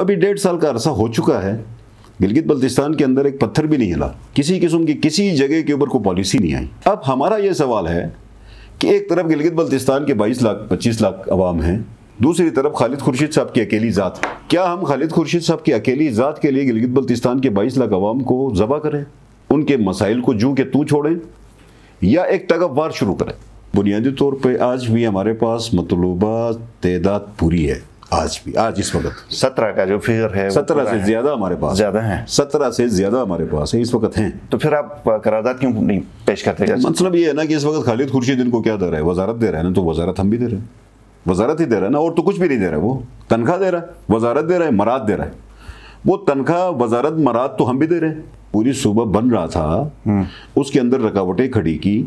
अभी 1.5 साल का अरसा हो चुका है, गिलगित बल्तिस्तान के अंदर एक पत्थर भी नहीं हिला, किसी किस्म की किसी जगह के ऊपर कोई पॉलिसी नहीं आई। अब हमारा ये सवाल है कि एक तरफ गिलगित बल्तिस्तान के 22 लाख 25 लाख अवाम हैं, दूसरी तरफ खालिद खुर्शीद साहब की अकेली ज़ात। क्या हम खालिद खुर्शीद साहब की अकेली ज़ात के लिए गिलगित बल्तिस्तान के 22 लाख अवाम को ज़बा करें, उनके मसाइल को जूँ के तू छोड़ें, या एक तग अफ वार शुरू करें? बुनियादी तौर पर आज भी हमारे पास मतलूबा तदाद पूरी है, आज भी, आज इस वक्त 17 का जो फिगर है 17 से ज्यादा हमारे पास हैं, 17 से ज्यादा हमारे पास है इस वक्त हैं। तो फिर आप करारदाद क्यों नहीं पेश करते? मतलब ये है ना कि इस वक्त खालिद खुर्शीद इनको क्या दे रहा है? वजारत दे रहा है ना, तो वजारत हम भी दे रहे हैं, वजारत ही दे रहा है ना, और तो कुछ भी नहीं दे रहा है। वो तनख्वाह दे रहा है, वजारत दे रहा है, मराद दे रहा है, वो तनख्वाह वजारत मराद तो हम भी दे रहे हैं। पूरी सूबा बन रहा था, उसके अंदर रुकावटें खड़ी की,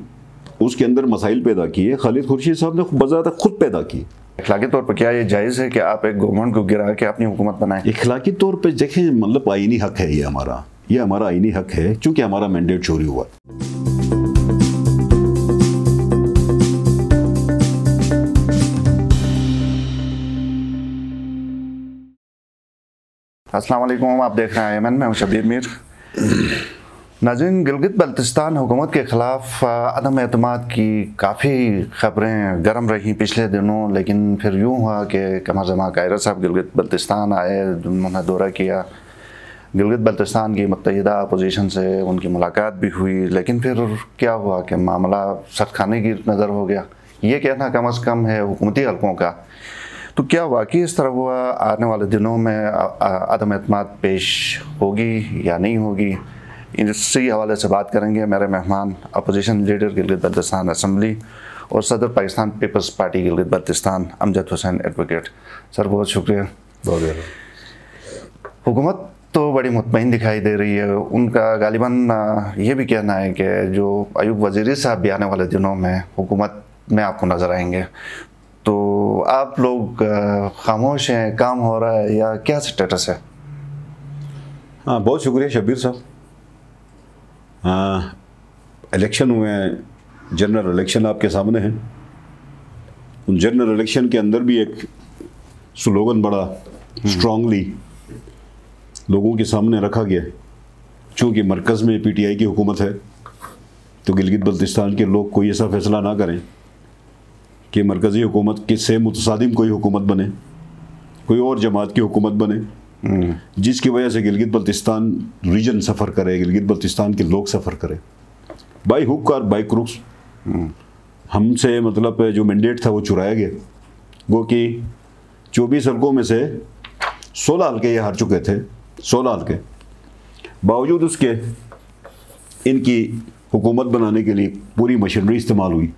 उसके अंदर मसाइल पैदा किए, खालिद खुर्शीद साहब ने बजात खुद पैदा किए। इखलाकी तौर पर क्या ये जायज़ है कि आप एक गवर्नमेंट को गिरा के अपनी हुकूमत बनाएं? इखलाकी तौर पर देखें, मतलब आइनी हक है ये हमारा, आइनी हक है, चूँकि हमारा मैंडेट चोरी हुआ। अस्सलाम वालेकुम, आप देख रहे हैं एमएन, मैं हूं शबीर मीर। नाज़रीन, गिलगित बल्तिस्तान हुकूमत के ख़िलाफ़ अदम एतमाद की काफ़ी ख़बरें गर्म रहीं पिछले दिनों, लेकिन फिर यूँ हुआ कि कमर जमा कायरा साहब गिलगित बल्तिस्तान आए, उन्होंने दौरा किया, गिलगित बल्तिस्तान की मुत्तहिदा अपोजिशन से उनकी मुलाकात भी हुई, लेकिन फिर क्या हुआ कि मामला सख्तखाने की नज़र हो गया। ये कहना कम अज़ कम है हुकूमती हलकों का। तो क्या वाकई इस तरह हुआ? आने वाले दिनों में अदम एतमाद पेश होगी या नहीं होगी, इसी हवाले से बात करेंगे। मेरे मेहमान opposition leader Gilgit Baltistan assembly और सदर Pakistan peoples party Gilgit Baltistan Amjad Hussain advocate. Sir बहुत शुक्रिया। बहुत हुकूमत तो बड़ी मुतमईन दिखाई दे रही है। उनका गालिबन ये भी कहना है कि जो अयूब वज़ीरी साहब भी आने वाले दिनों में हुकूमत में आपको नज़र आएंगे। तो आप लोग खामोश हैं, काम हो रहा है, या क्या स्टेटस है? हाँ, बहुत शुक्रिया शबीर साहब। इलेक्शन हुए हैं, जनरल इलेक्शन आपके सामने है। उन जनरल इलेक्शन के अंदर भी एक स्लोगन बड़ा स्ट्रांगली लोगों के सामने रखा गया। चूँकि मरकज़ में PTI की हुकूमत है, तो गिलगित बल्तिस्तान के लोग कोई ऐसा फ़ैसला ना करें कि मरकज़ी हुकूमत के से मुतसादिम कोई हुकूमत बने, कोई और जमात की हुकूमत बने, जिसकी वजह से गिलगित बल्तिस्तान रीजन सफ़र करे, गिलगित बल्तिस्तान के लोग सफ़र करें। बाई हुक और बाई क्रुक्स हमसे मतलब जो मैंडेट था वो चुराया गया। वो कि 24 हल्कों में से 16 हल्के ये हार चुके थे, 16 हल्के, बावजूद उसके इनकी हुकूमत बनाने के लिए पूरी मशीनरी इस्तेमाल हुई,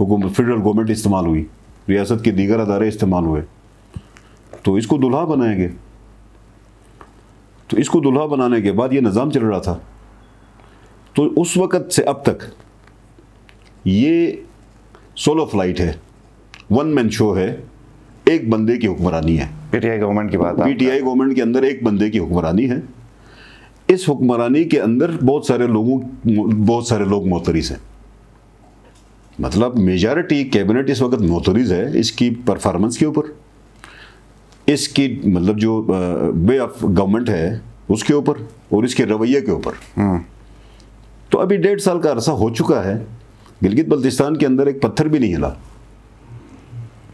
हुकूमत फेडरल गवर्नमेंट इस्तेमाल हुई, रियासत के दीगर अदारे इस्तेमाल हुए। तो इसको दुल्हा बनाया गया। तो इसको दुल्हा बनाने के बाद ये निज़ाम चल रहा था। तो उस वक़्त से अब तक ये सोलो फ्लाइट है, वन मैन शो है, एक बंदे की हुक्मरानी है। PTI गवर्नमेंट की बात है, PTI गवर्नमेंट के अंदर एक बंदे की हुक्मरानी है। इस हुक्मरानी के अंदर बहुत सारे लोग मोहतरिज हैं। मतलब मेजॉरिटी कैबिनेट इस वक्त मोहतरिज है इसकी परफॉर्मेंस के ऊपर, इसकी मतलब जो वे ऑफ गवर्नमेंट है उसके ऊपर, और इसके रवैये के ऊपर। तो अभी 1.5 साल का अरसा हो चुका है, गिलगित बल्तिस्तान के अंदर एक पत्थर भी नहीं हिला,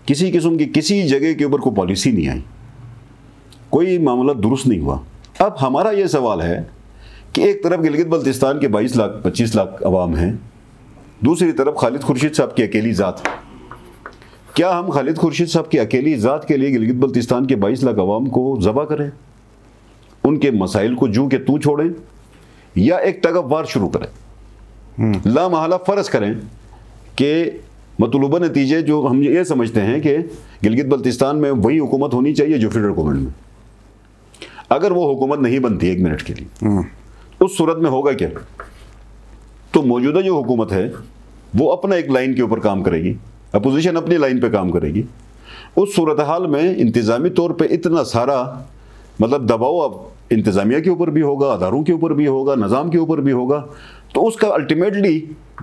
किसी किस्म की किसी जगह के ऊपर कोई पॉलिसी नहीं आई, कोई मामला दुरुस्त नहीं हुआ। अब हमारा ये सवाल है कि एक तरफ गिलगित बल्तिस्तान के 22 लाख 25 लाख अवाम हैं, दूसरी तरफ खालिद खुर्शीद साहब की अकेली ज़ात। क्या हम खालिद खुर्शीद साहब की अकेली ज़ात के लिए गिलगित बल्तिस्तान के 22 लाख अवाम को ज़बा करें, उनके मसाइल को जूँ के तू छोड़ें, या एक तग अफ वार शुरू करें? लामहला फ़र्ज़ करें कि मतलूबा नतीजे जो हम ये समझते हैं कि गिलगित बल्तिस्तान में वही हुकूमत होनी चाहिए जो फेडरल गवर्नमेंट में, अगर वो हुकूमत नहीं बनती एक मिनट के लिए, उस सूरत में होगा क्या? तो मौजूदा जो हुकूमत है वो अपना एक लाइन के ऊपर काम करेगी, अपोजिशन अपनी लाइन पे काम करेगी। उस सूरत हाल में इंतज़ामी तौर पे इतना सारा मतलब दबाव अब इंतज़ामिया के ऊपर भी होगा, अदारों के ऊपर भी होगा, निज़ाम के ऊपर भी होगा। तो उसका अल्टीमेटली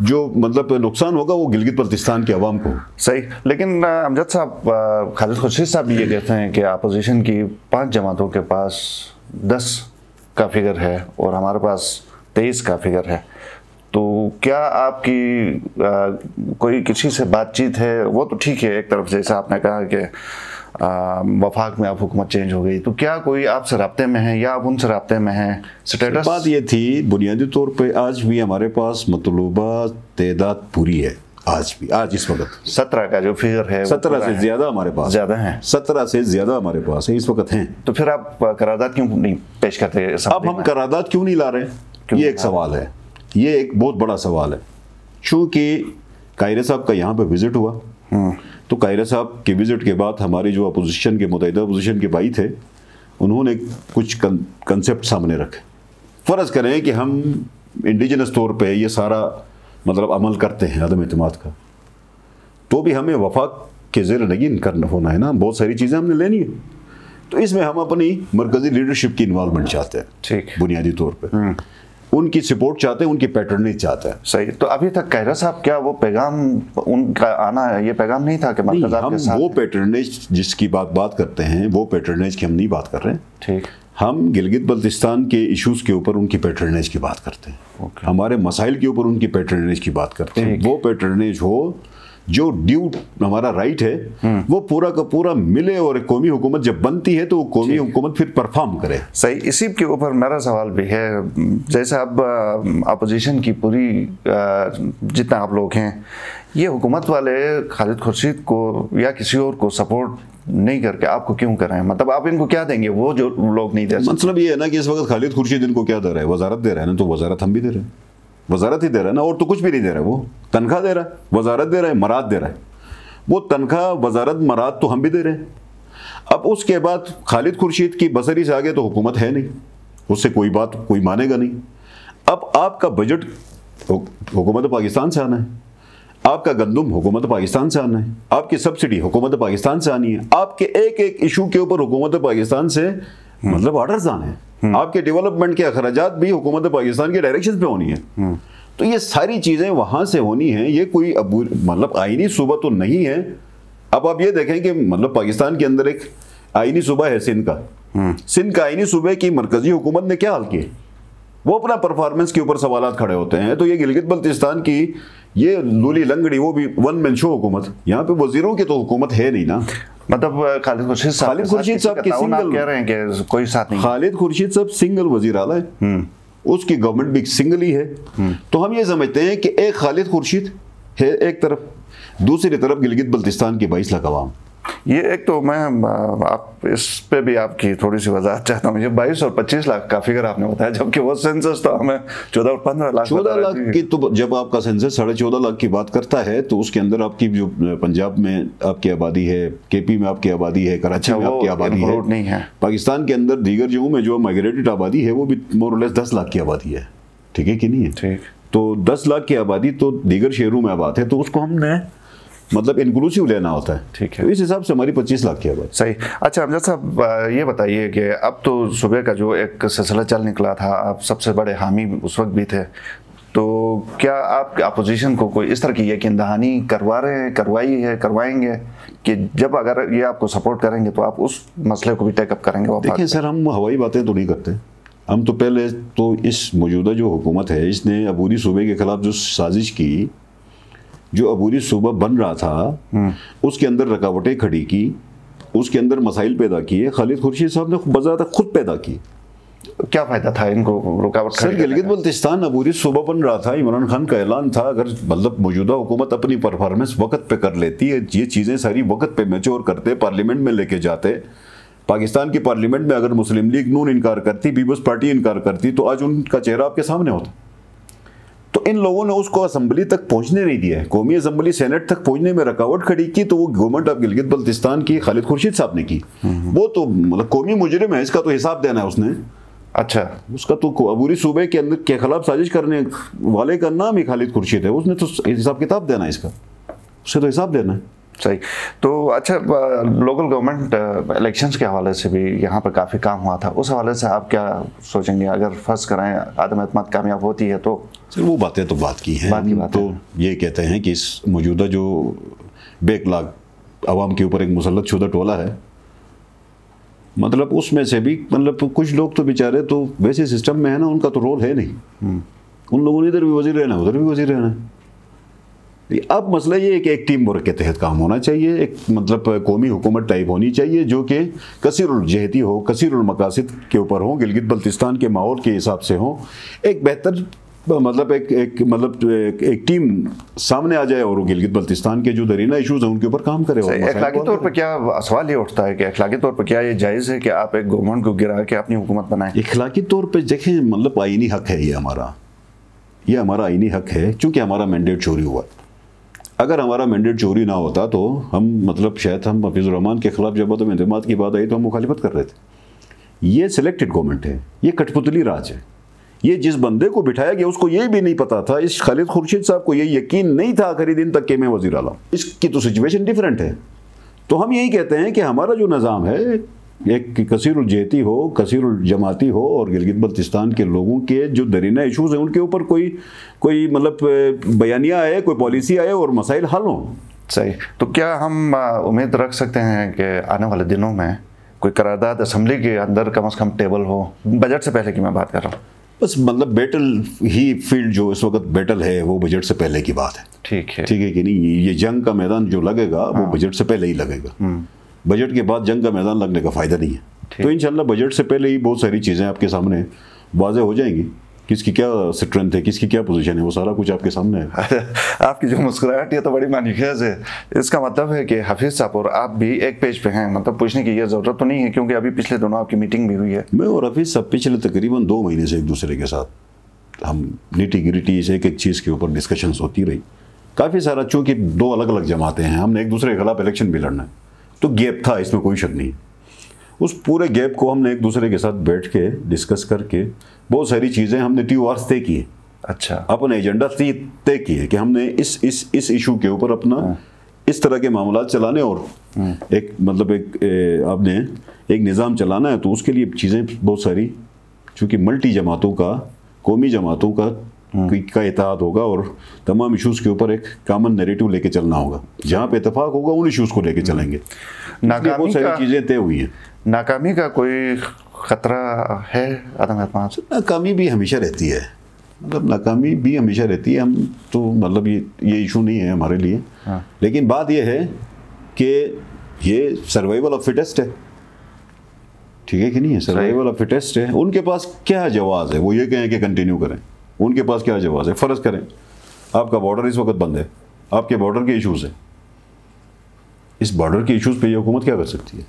जो मतलब नुकसान होगा वो गिलगित बल्तिस्तान के अवाम को। सही, लेकिन अमजद साहब, खालिद खुर्शीद साहब ये कहते हैं कि अपोजिशन की 5 जमातों के पास 10 का फिगर है और हमारे पास 23 का फिगर है, तो क्या आपकी कोई किसी से बातचीत है? वो तो ठीक है, एक तरफ जैसे आपने कहा कि वफाक में आप हुकूमत चेंज हो गई, तो क्या कोई आपसे रब्ते में है या आप उनसे रब्ते में हैं? स्टेटस बात ये थी, बुनियादी तौर पे आज भी हमारे पास मतलूबा तादाद पूरी है, आज भी, आज इस वक्त 17 का जो फिगर है 17 से ज़्यादा हमारे पास ज़्यादा हैं, 17 से ज़्यादा हमारे पास है इस वक्त हैं। तो फिर आप करारदाद क्यों नहीं पेश करते? अब हम करारदाद क्यों नहीं ला रहे, ये एक सवाल है, ये एक बहुत बड़ा सवाल है। चूँकि कायरे साहब का यहाँ पे विज़िट हुआ, तो कायरा साहब के विज़िट के बाद हमारे जो अपोजिशन के मुतहदा अपोजिशन के भाई थे, उन्होंने कुछ कंसेप्ट सामने रखे। फ़र्ज़ करें कि हम इंडिजिनस तौर पे ये सारा मतलब अमल करते हैं अदम एतमाद का, तो भी हमें वफाक के ज़ेर नगीन करना होना है ना, बहुत सारी चीज़ें हमने लेनी है। तो इसमें हम अपनी मरकज़ी लीडरशिप की इन्वॉल्वमेंट चाहते हैं, ठीक, बुनियादी तौर पर उनकी सपोर्ट चाहते हैं, उनकी पैटर्न नहीं चाहते हैं। सही, तो अभी तक कहरा साहब क्या वो पैगाम उनका आना ये पैगाम नहीं था कि हम वो पैटर्नेज जिसकी बात करते हैं, वो पैटर्नेज की हम नहीं बात कर रहे हैं, ठीक, हम गिलगित बल्तिस्तान के इश्यूज़ के ऊपर उनकी पैटर्नेज की बात करते हैं, हमारे मसाइल के ऊपर उनकी पैटर्नेज की बात करते हैं। वो पैटर्नेज हो जो ड्यू हमारा राइट है वो पूरा का पूरा मिले, और कौमी हुकूमत जब बनती है तो वो कौमी हुकूमत फिर परफॉर्म करे। सही, इसी के ऊपर मेरा सवाल भी है। जैसे अब अपोजिशन की पूरी जितना आप लोग हैं, ये हुकूमत वाले खालिद खुर्शीद को या किसी और को सपोर्ट नहीं करके आपको क्यों कर रहे हैं? मतलब आप इनको क्या देंगे वो जो लोग नहीं दे सकते? मतलब ये है ना कि इस वक्त खालिद खुर्शीद इनको क्या दे रहा है, वजारत दे रहा है ना, तो वजारत हम भी दे रहे हैं, वजारत ही दे रहा है ना, और तो कुछ भी नहीं दे रहा है। वो तनख्वाह दे रहा है, वजारत दे रहा है, मराद दे रहा है, वो तनख्वाह वजारत मराद तो हम भी दे रहे हैं। अब उसके बाद खालिद खुर्शीद की बसरी से आगे तो हुकूमत है नहीं, उससे कोई बात कोई मानेगा नहीं। अब आपका बजट हुकूमत पाकिस्तान से आना है, आपका गंदम हुकूमत पाकिस्तान से आना है, आपकी सब्सिडी हुकूमत पाकिस्तान से आनी है, आपके एक एक इशू के ऊपर हुकूमत पाकिस्तान से मतलब ऑर्डर्स आने हैं, आपके डेवलपमेंट के अखराजात भी हुकूमत पाकिस्तान के डायरेक्शन पे होनी है। तो ये सारी चीज़ें वहाँ से होनी हैं, ये कोई मतलब आइनी सूबा तो नहीं है। अब आप ये देखें कि मतलब पाकिस्तान के अंदर एक आइनी सूबा है सिंध का, सिंध का आइनी सूबे की मरकजी हुकूमत ने क्या हाल किए, वो अपना परफॉर्मेंस के ऊपर सवाल खड़े होते हैं। तो ये गिलगित बल्तिस्तान की ये लूली लंगड़ी वो भी वन मैन शो हुकूमत, यहाँ पे वजीरों की तो हुकूमत है नहीं ना। मतलब खालिद खुर्शीद साहब की सिंगल कह रहे हैं कि कोई साथ नहीं, खालिद खुर्शीद साहब सिंगल वजीर आला है, उसकी गवर्नमेंट भी सिंगल ही है। तो हम ये समझते हैं कि एक खालिद खुर्शीद है एक तरफ, दूसरी तरफ गिलगित बल्तिस्तान के 22 लाख अवाम। ये एक तो मैं आप इस पे भी आपकी थोड़ी सी वजाहत चाहता हूँ। ये 22 और 25 लाख का फिगर आपने बताया, जबकि वो सेंसस तो हमें 14 और 15 लाख 14 लाख की, तो जब आपका सेंसस 14.5 लाख की बात करता है तो उसके अंदर आपकी जो पंजाब में आपकी आबादी है, केपी में आपकी आबादी है, कराची में आपकी आबादी है, पाकिस्तान के अंदर दीगर जगहों में जो माइग्रेटेड आबादी है वो भी मोरलेस 10 लाख की आबादी है, ठीक है कि नहीं है, ठीक। तो 10 लाख की आबादी तो दीगर शहरों में आबाद है, तो उसको हमने मतलब इंक्लूसिव लेना होता है, ठीक है। तो इस हिसाब से हमारी 25 लाख की आबादी। सही, अच्छा अमजद साहब ये बताइए कि अब तो सुबह का जो एक सिलसिला चल निकला था, आप सबसे बड़े हामी उस वक्त भी थे, तो क्या आप अपोजिशन को कोई इस तरह की यकीन दहानी करवा रहे हैं, करवाई है, करवाएंगे कि जब अगर ये आपको सपोर्ट करेंगे तो आप उस मसले को भी टेकअप करेंगे? देखिए सर, हम हवाई बातें तो नहीं करते, हम तो पहले तो इस मौजूदा जो हुकूमत है इसने अबूरी सूबे के खिलाफ जो साजिश की, जो अबूरी सूबा बन रहा था उसके अंदर रुकावटें खड़ी की, उसके अंदर मसाइल पैदा किए, खालिद खुर्शीद साहब ने बजात खुद पैदा की। क्या फ़ायदा था इनको रुकावट? सर गिलगित बल्तिस्तान अबूरी सूबा बन रहा था, इमरान खान का ऐलान था, अगर मतलब मौजूदा हुकूमत अपनी परफॉर्मेंस वक्त पे कर लेती है, ये चीज़ें सारी वक्त पे मैच्योर करते, पार्लियामेंट में लेके जाते, पाकिस्तान की पार्लियामेंट में अगर मुस्लिम लीग नून इनकार करती, पीपल्स पार्टी इनकार करती, तो आज उनका चेहरा आपके सामने होता। तो इन लोगों ने उसको असम्बली तक पहुंचने नहीं दिया है, कौमी असम्बली सेनेट तक पहुंचने में रुकावट खड़ी की, तो वो गवर्नमेंट ऑफ गिलगित बल्तिस्तान की खालिद खुर्शीद साहब ने की। वो तो मतलब कौमी मुजरिम है, इसका तो हिसाब देना है उसने। अच्छा, उसका तो अबूरी सूबे के अंदर के खिलाफ साजिश करने वाले का नाम ही खालिद खुर्शीद है, उसने तो हिसाब किताब देना है, इसका उसे तो हिसाब देना है। सही। तो अच्छा, लोकल गवर्नमेंट इलेक्शंस के हवाले से भी यहाँ पर काफ़ी काम हुआ था, उस हवाले से आप क्या सोचेंगे? अगर फर्ज कराएं आदम एतमाद कामयाब होती है तो सर वो बातें तो बात की हैं, तो ये कहते हैं कि इस मौजूदा जो बेकलाग आवाम के ऊपर एक मुसलत शुदा टोला है, मतलब उसमें से भी मतलब कुछ लोग तो बेचारे तो वैसे सिस्टम में है ना, उनका तो रोल है नहीं, उन लोगों ने इधर भी वजीर रहना उधर भी वजीर रहना। अब मसला ये है कि एक टीम वर्क के तहत काम होना चाहिए, एक मतलब कौमी हुकूमत टाइप होनी चाहिए जो कि कसीरुल जहती हो, कसीरुल मकासिद के ऊपर हो, गिलगित बल्तिस्तान के माहौल के हिसाब से हो, एक बेहतर मतलब एक टीम सामने आ जाए और गिलगित बल्तिस्तान के जो दरीना इशूज हैं उनके ऊपर काम करे। अखलाकी तौर पर क्या सवाल ये उठता है कि अखलाकी तौर पर क्या ये जायज़ है कि आप एक गवर्नमेंट को गिरा के अपनी हुकूमत बनाएं? अखलाकी तौर पर देखें मतलब आइनी हक है ये हमारा आइनी हक है, चूँकि हमारा मैंडेट चोरी हुआ। अगर हमारा मैंडेट चोरी ना होता तो हम मतलब शायद हम हफीज़ुर्रहमान के खिलाफ जब तो इंतमाद की बात आई तो हम मुखालिफत कर रहे थे। ये सिलेक्टेड गवर्नमेंट है, ये कठपुतली राज है, ये जिस बंदे को बिठाया गया उसको ये भी नहीं पता था, इस खालिद खुर्शीद साहब को ये यकीन नहीं था आखिरी दिन तक कि मैं वजीर आला हूँ। इसकी तो सिचुएशन डिफरेंट है। तो हम यही कहते हैं कि हमारा जो निज़ाम है एक कसीरुल जहती हो, कसीरुल जमाती हो, और गिलगित बल्तिस्तान के लोगों के जो दरीना इशूज़ हैं उनके ऊपर कोई मतलब बयानिया आए, कोई पॉलिसी आए और मसाइल हल हों। सही। तो क्या हम उम्मीद रख सकते हैं कि आने वाले दिनों में कोई करारदाद असम्बली के अंदर कम अज़ कम टेबल हो, बजट से पहले की मैं बात कर रहा हूँ? बस मतलब बैटल ही फील्ड जो इस वक्त बैटल है वो बजट से पहले की बात है। ठीक है कि नहीं? ये जंग का मैदान जो लगेगा वो बजट से पहले ही लगेगा, बजट के बाद जंग का मैदान लगने का फ़ायदा नहीं है। तो इंशाल्लाह बजट से पहले ही बहुत सारी चीज़ें आपके सामने वाज़े हो जाएंगी, किसकी क्या स्ट्रेंथ है, किसकी क्या पोजीशन है, वो सारा कुछ आपके सामने है। आपकी जो मुस्कुराहट है तो बड़ी मानिखेज है, इसका मतलब है कि हफीज़ साहब और आप भी एक पेज पे हैं, मतलब पूछने की ये ज़रूरत तो नहीं है क्योंकि अभी पिछले दोनों आपकी मीटिंग भी हुई है। मैं और हफीज़ साहब पिछले तकरीबन 2 महीने से एक दूसरे के साथ हम निटी गिरिटी से एक चीज़ के ऊपर डिस्कशन होती रही काफ़ी सारा, चूँकि 2 अलग अलग जमातें हैं, हमने एक दूसरे के खिलाफ इलेक्शन भी लड़ना है, तो गैप था, इसमें कोई शक नहीं। उस पूरे गैप को हमने एक दूसरे के साथ बैठ के डिस्कस करके बहुत सारी चीज़ें हमने TORs तय किए। अच्छा। अपने एजेंडा तय किए कि हमने इस इशू के ऊपर अपना इस तरह के मामला चलाने और एक मतलब एक आपने एक निज़ाम चलाना है, तो उसके लिए चीज़ें बहुत सारी, चूँकि मल्टी जमातों का कौमी जमातों का इत्तेहाद होगा और तमाम इशूज़ के ऊपर एक कामन नैरेटिव लेके चलना होगा, जहाँ पे इतफाक़ होगा उन इशूज़ को लेके चलेंगे। बहुत सारी चीज़ें तय हुई हैं। नाकामी का कोई ख़तरा है आदम एतमाद से? नाकामी भी हमेशा रहती है, मतलब नाकामी भी हमेशा रहती है। हम तो मतलब ये इशू नहीं है हमारे लिए, लेकिन बात यह है कि ये सर्वाइवल ऑफ फिटेस्ट है। ठीक है कि नहीं है? सर्वाइवल ऑफ फिटेस्ट है। उनके पास क्या जवाब है वो ये कहें कि कंटिन्यू करें? उनके पास क्या जवाब है? फ़र्ज़ करें आपका बॉर्डर इस वक्त बंद है, आपके बॉर्डर के इशूज़ हैं, इस बॉर्डर के इशूज़ पे ये हुकूमत क्या कर सकती है?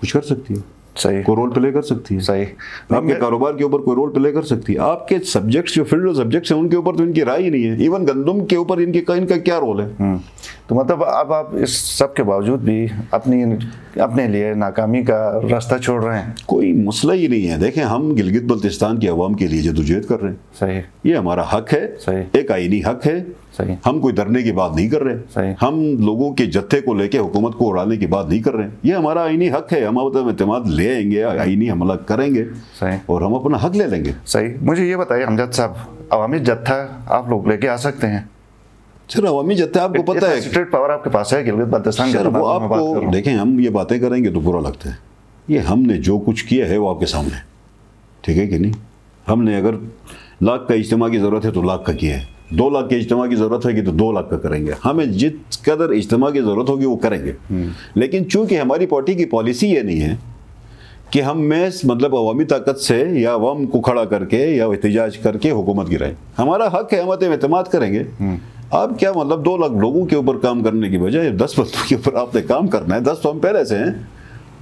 कुछ कर सकती है? सही। कोई रोल प्ले कर सकती है? सही। आपके कारोबार के ऊपर कोई रोल प्ले कर सकती है? आपके सब्जेक्ट्स जो फील्ड सब्जेक्ट्स हैं उनके ऊपर तो इनकी राय ही नहीं है। इवन गंदम के ऊपर इनका क्या रोल है? तो मतलब अब आप इस सब के बावजूद भी अपने लिए नाकामी का रास्ता छोड़ रहे हैं? कोई मसला ही नहीं है। देखें, हम गिलगित बल्तिस्तान के अवाम के लिए जदोजहद कर रहे हैं। सही। ये हमारा हक है। सही। एक आइनी हक है। सही। हम कोई डरने की बात नहीं कर रहे। सही। हम लोगों के जत्थे को लेके हुकूमत को उड़ाने की बात नहीं कर रहे हैं। ये हमारा आइनी हक है, हम अपना एतमाद ले आएंगे, आइनी हमला करेंगे। सही। और हम अपना हक ले लेंगे। सही। मुझे ये बताइए अमजद साहब, अवामी जत्था आप लोग लेके आ सकते हैं? सर अवामी जत्था आपको पता है स्ट्रेट पावर आपके पास है गिलगित बल्तिस्तान के वो आपको, देखें हम ये बातें करेंगे तो बुरा लगता है, ये हमने जो कुछ किया है वो आपके सामने। ठीक है कि नहीं? हमने अगर लाख का इज्तिमा की ज़रूरत है तो लाख का किया है, 2 लाख के इज्तिमा की ज़रूरत होगी तो 2 लाख का करेंगे, हमें जिस कदर इज्तिमा की ज़रूरत होगी वो करेंगे। लेकिन चूँकि हमारी पार्टी की पॉलिसी ये नहीं है कि हम में मतलब अवामी ताकत से या अवाम को खड़ा करके या एहतजाज करके हुकूमत गिराएं। हमारा हक है, हम एतमाद करेंगे। आप क्या मतलब 2 लाख लोगों के ऊपर काम करने की बजाय 10 बंदों के ऊपर आपने काम करना है। 10 तो हम पहले से हैं,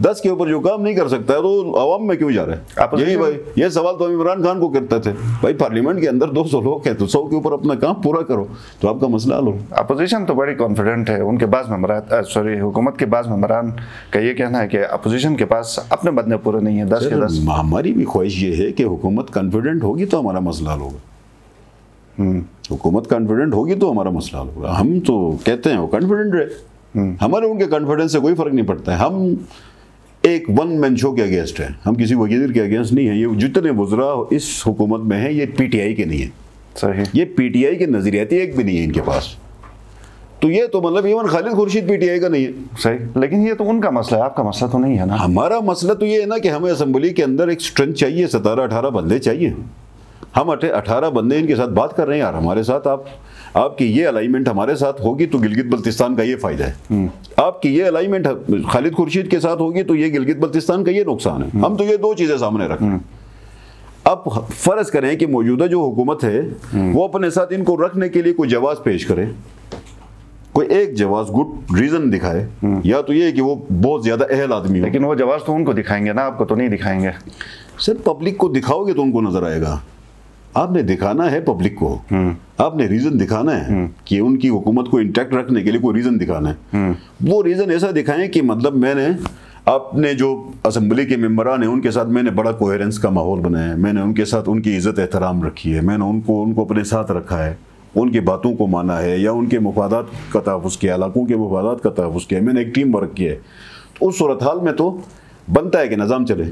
10 के ऊपर जो काम नहीं कर सकता है तो अवाम में क्यों जा रहा है? यही भाई ये सवाल तो हम इमरान खान को करते थे, भाई पार्लियामेंट के अंदर 200 लोग हैं तो 100 के ऊपर अपना काम पूरा करो तो आपका मसला हल हो। अपोजिशन तो बड़ी कॉन्फिडेंट है, उनके बाज़ मेंबर सॉरी हुकूमत के बाज़ मेंबरान का ये कहना है कि अपोजिशन के पास अपने बंदे पूरे नहीं है 10 के 10। हमारी भी ख्वाहिश ये है कि हुकूमत कॉन्फिडेंट होगी तो हमारा मसला हल होगा। हुकूमत कॉन्फिडेंट होगी तो हमारा मसला हल होगा। हम तो कहते हैं वो कॉन्फिडेंट रहे, हमारे उनके कॉन्फिडेंस से कोई फर्क नहीं पड़ता है। हम एक वन मैन शो के अगेंस्ट हैं, हम किसी वजीर के अगेंस्ट नहीं हैं। ये जितने वज़रा इस हुकूमत में हैं ये पीटीआई के नहीं हैं, सही, ये पीटीआई के नज़रियाती एक भी नहीं है इनके पास। तो ये तो मतलब इवन खालिद खुर्शीद पीटीआई का नहीं है, सही, लेकिन ये तो उनका मसला है, आपका मसला तो नहीं है ना। हमारा मसला तो ये है ना कि हमें असम्बली के अंदर एक स्ट्रेंथ चाहिए, 17-18 बंदे चाहिए। हम 18 बंदे इनके साथ बात कर रहे हैं यार, हमारे साथ आपकी ये अलाइनमेंट हमारे साथ होगी तो गिलगित बल्तिस्तान का ये फ़ायदा है, आपकी ये अलाइनमेंट खालिद खुर्शीद के साथ होगी तो ये गिलगित बल्तिस्तान का ये नुकसान है। हम तो ये दो चीज़ें सामने रखें। अब फ़र्ज़ करें कि मौजूदा जो हुकूमत है वो अपने साथ इनको रखने के लिए कोई जवाब पेश करे, कोई एक जवाब गुड रीज़न दिखाए, या तो ये कि वो बहुत ज़्यादा अहल आदमी है। लेकिन वो जवाब तो उनको दिखाएंगे ना, आपको तो नहीं दिखाएंगे। सर पब्लिक को दिखाओगे तो उनको नज़र आएगा, आपने दिखाना है पब्लिक को, आपने रीज़न दिखाना है कि उनकी हुकूमत को इंटैक्ट रखने के लिए कोई रीज़न दिखाना है। वो रीज़न ऐसा दिखाएं कि मतलब मैंने अपने जो असम्बली के मेम्बरान हैं उनके साथ मैंने बड़ा कोहेरेंस का माहौल बनाया है, मैंने उनके साथ उनकी इज़्ज़त एहतराम रखी है, मैंने उनको अपने साथ रखा है, उनकी बातों को माना है, या उनके मफादात का तहफ़्फ़ुज़ किया, इलाकों के मफादात का तहफ़्फ़ुज़ किया, मैंने एक टीम वर्क किया है। तो उस सूरत हाल में तो बनता है कि निज़ाम चले।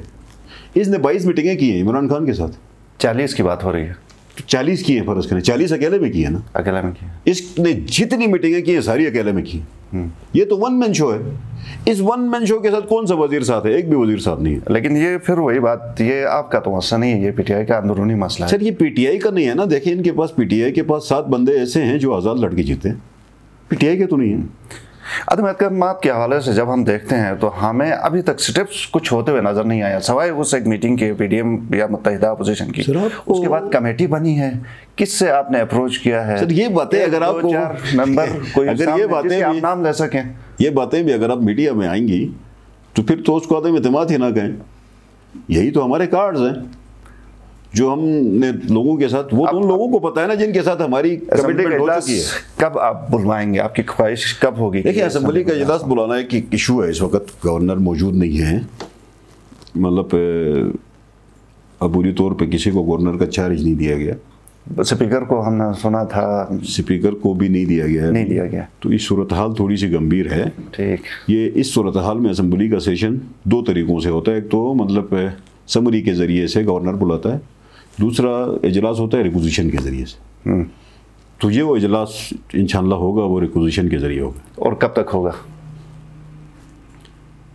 इसने 22 मीटिंगें की हैं इमरान खान के साथ, 40 की बात हो रही है, तो 40 की है, फर्ज करें 40 अकेले में की है ना, अकेले में की है। इसने जितनी मीटिंगें की हैं सारी अकेले में की। ये तो वन मैन शो है। इस वन मैन शो के साथ कौन सा वजीर साथ है? एक भी वजीर साथ नहीं है। लेकिन ये फिर वही बात, ये आपका तो मसला नहीं है, ये पीटीआई का अंदरूनी मसला है। सर ये पीटीआई का नहीं है ना, देखिए इनके पास पीटीआई के पास 7 बंदे ऐसे हैं जो आज़ाद लड़के जीते, पीटीआई के तो नहीं है। अदम एतमाद के हवाले से जब हम देखते हैं तो हमें अभी तक स्टेप्स कुछ होते हुए नज़र नहीं आया, सवाए उस एक मीटिंग के पीडीएम या मुत्तहिदा अपोजिशन की। उसके बाद कमेटी बनी है, किससे आपने अप्रोच किया है? सर ये बातें अगर आप 4 मेंबर कोई अगर ये बातें आप नाम ले सकें, ये बातें भी अगर आप मीडिया में आएंगी तो फिर तो उसको आदम एतमाद ही ना कहें। यही तो हमारे कार्ड्स हैं जो हमने लोगों के साथ, वो उन लोगों को पता है ना जिनके साथ हमारी कमिटमेंट हो चुकी है। कब आप बुलवाएंगे, आपकी ख्वाहिश कब होगी? देखिए असम्बली का इजलास बुलाना एक इशू है, इस वक्त गवर्नर मौजूद नहीं है, मतलब अबूरी तौर पे किसी को गवर्नर का चार्ज नहीं दिया गया, स्पीकर को हमने सुना था, स्पीकर को भी नहीं दिया गया, नहीं दिया गया। तो इस सूरत हाल थोड़ी सी गंभीर है। ठीक, ये इस सूरत हाल में असम्बली का सेशन 2 तरीक़ों से होता है, एक तो मतलब समरी के ज़रिए से गवर्नर बुलाता है, दूसरा इजलास होता है रिक्विजिशन के ज़रिए से। तो ये वो इजलास इंशाल्लाह होगा, वो रिक्विजिशन के ज़रिए होगा। और कब तक होगा?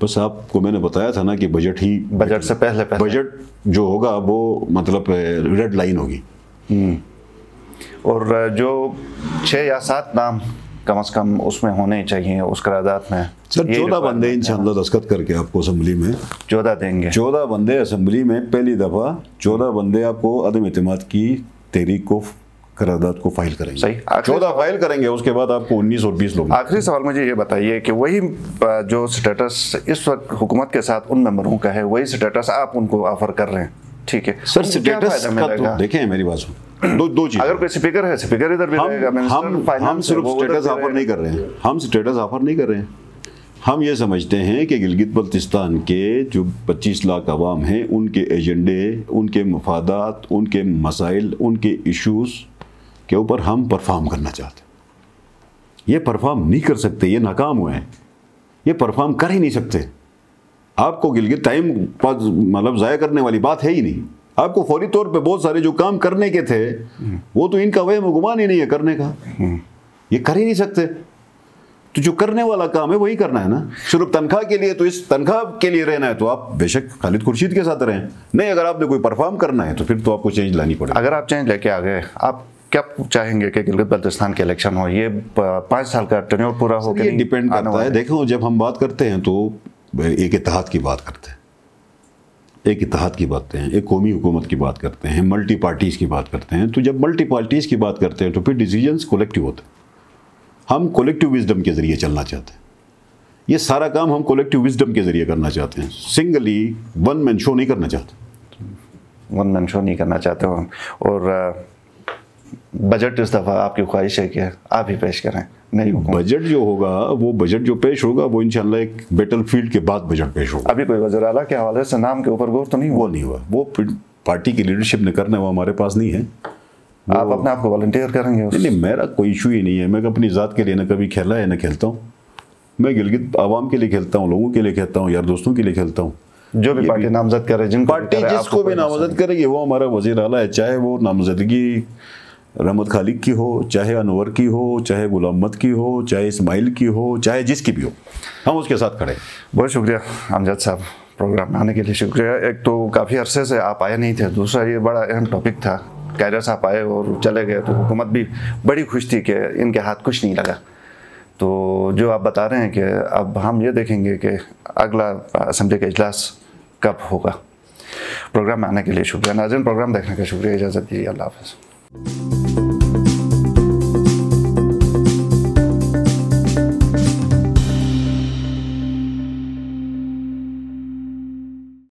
बस आपको मैंने बताया था ना कि बजट ही, बजट से पहले पहले बजट जो होगा वो मतलब रेड लाइन होगी। और जो 6 या 7 नाम कम से कम उसमें होने चाहिए उस करारदाद में। सर 14 बंदे इंशाल्लाह दस्तखत करके आपको असम्बली में 14 देंगे, 14 बंदे असम्बली में पहली दफ़ा 14 बंदे आपको अदम एतमाद की तहरीक को करारदाद को फाइल करेंगे, सही, 14 फाइल करेंगे, उसके बाद आपको 19 और 20 लोग। आखिरी सवाल मुझे ये बताइए कि वही जो स्टेटस इस वक्त हुकूमत के साथ उन मेंबरों का है, वही स्टेटस आप उनको ऑफर कर रहे हैं, ठीक है सर? स्टेटस देखें मेरी बात सुन, दो चीज़, अगर कोई स्पीकर है, स्पीकर इधर भी रहेगा, हम सिर्फ स्टेटस ऑफर नहीं कर रहे हैं, हम स्टेटस ऑफर नहीं कर रहे हैं। हम ये समझते हैं कि गिलगित बल्तिस्तान के जो 25 लाख आवाम हैं उनके एजेंडे, उनके मफादात, उनके मसाइल, उनके इश्यूज़ के ऊपर हम परफॉर्म करना चाहते हैं। ये परफॉर्म नहीं कर सकते, ये नाकाम हुए हैं, ये परफॉर्म कर ही नहीं सकते। आपको गिलगित टाइम पास मतलब ज़ाया करने वाली बात है ही नहीं। आपको फौरी तौर पे बहुत सारे जो काम करने के थे वो तो इनका वह मुगमान ही नहीं है करने का, ये कर ही नहीं सकते। तो जो करने वाला काम है वही करना है ना, सिर्फ तनख्वाह के लिए, तो इस तनख्वाह के लिए रहना है तो आप बेशक खालिद खुर्शीद के साथ रहें, नहीं अगर आपने कोई परफॉर्म करना है तो फिर तो आपको चेंज लानी पड़ेगी। अगर आप चेंज लेके आ गए, आप क्या चाहेंगे कि गिलगित बल्तिस्तान के इलेक्शन हो, ये 5 साल का टर्न्योर पूरा हो? ये डिपेंड करता है, देखो जब हम बात करते हैं तो एक इत्तेहाद की बात करते हैं, एक इत्तेहाद की बातें हैं, एक कौमी हुकूमत की बात करते हैं, मल्टी पार्टीज़ की बात करते हैं। तो जब मल्टी पार्टीज़ की बात करते हैं तो फिर डिसीजंस कलेक्टिव होते हैं। हम कलेक्टिव विजडम के ज़रिए चलना चाहते हैं, ये सारा काम हम कलेक्टिव विजडम के ज़रिए करना चाहते हैं, सिंगली वन मैन शो नहीं करना चाहते, वन मैन शो नहीं करना चाहते हो। और बजट इस दफ़ा आपकी ख्वाहिश है कि आप ही पेश करें? नहीं, बजट जो होगा वो, बजट जो पेश होगा वो इंशाल्लाह एक बैटल फील्ड के बाद बजट पेश होगा। अभी कोई वज़ीर आला के हवाले से नाम के ऊपर गौर तो नहीं हुआ? वो नहीं हुआ, वो पार्टी की लीडरशिप ने करना है, वो हमारे पास नहीं है। आप अपने आप को वॉलंटियर करेंगे? नहीं, मेरा कोई इशू ही नहीं है, मैं अपनी ज़ात के लिए ना कभी खेला है ना खेलता हूँ। मैं गिलगित आवाम के लिए खेलता हूँ, लोगों के लिए खेलता हूँ, यार दोस्तों के लिए खेलता हूँ। जो भी पार्टी नामजद करे, जिनको पार्टी जिसको भी नामजद करेगी वो हमारा वजीर आला है, चाहे वो नामजदगी रहमत खालिक की हो, चाहे अनवर की हो, चाहे गुलाम मत की हो, चाहे इस्माइल की हो, चाहे जिसकी भी हो, हम उसके साथ खड़े। बहुत शुक्रिया अमजद साहब प्रोग्राम में आने के लिए, शुक्रिया। एक तो काफ़ी अरसे से आप आए नहीं थे, दूसरा ये बड़ा अहम टॉपिक था, कैडर साहब आए और चले गए तो हुकूमत भी बड़ी खुश थी कि इनके हाथ कुछ नहीं लगा। तो जो आप बता रहे हैं कि अब हम ये देखेंगे कि अगला असम्बली का इजलास कब होगा। प्रोग्राम में आने के लिए शुक्रिया नाज़रीन, प्रोग्राम देखने का शुक्रिया, इजाज़त दीजिए, अल्लाह हाफ़िज़।